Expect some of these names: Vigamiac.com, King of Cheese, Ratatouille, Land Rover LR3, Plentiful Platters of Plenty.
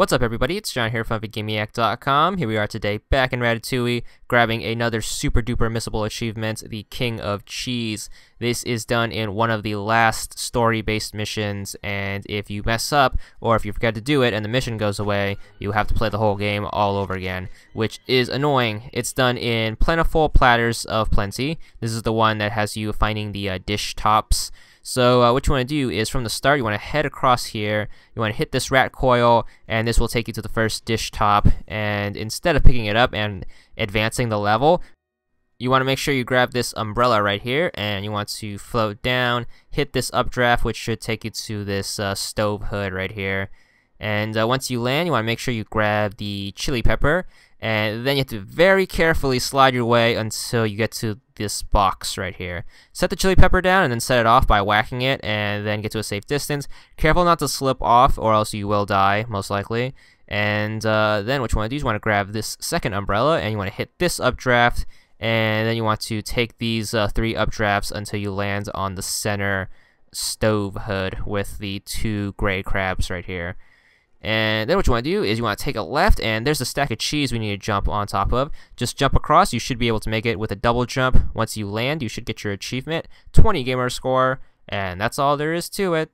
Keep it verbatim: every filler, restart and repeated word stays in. What's up, everybody? It's John here from Vigamiac dot com. Here we are today, back in Ratatouille, grabbing another super duper missable achievement, the King of Cheese. This is done in one of the last story-based missions, and if you mess up, or if you forget to do it and the mission goes away, you have to play the whole game all over again, which is annoying. It's done in Plentiful Platters of Plenty. This is the one that has you finding the uh, dish tops. So uh, what you want to do is, from the start, you want to head across here, you want to hit this rat coil, and this will take you to the first dish top, and instead of picking it up and advancing the level, you want to make sure you grab this umbrella right here, and you want to float down, hit this updraft, which should take you to this uh, stove hood right here. And uh, once you land, you want to make sure you grab the chili pepper, and then you have to very carefully slide your way until you get to this box right here. Set the chili pepper down and then set it off by whacking it, and then get to a safe distance. Careful not to slip off, or else you will die, most likely. And uh, then what you want to do is you want to grab this second umbrella, and you want to hit this updraft, and then you want to take these uh, three updrafts until you land on the center stove hood with the two gray crabs right here. And then what you want to do is you want to take a left, and there's a stack of cheese we need to jump on top of. Just jump across. You should be able to make it with a double jump. Once you land, you should get your achievement, twenty gamer score, and that's all there is to it.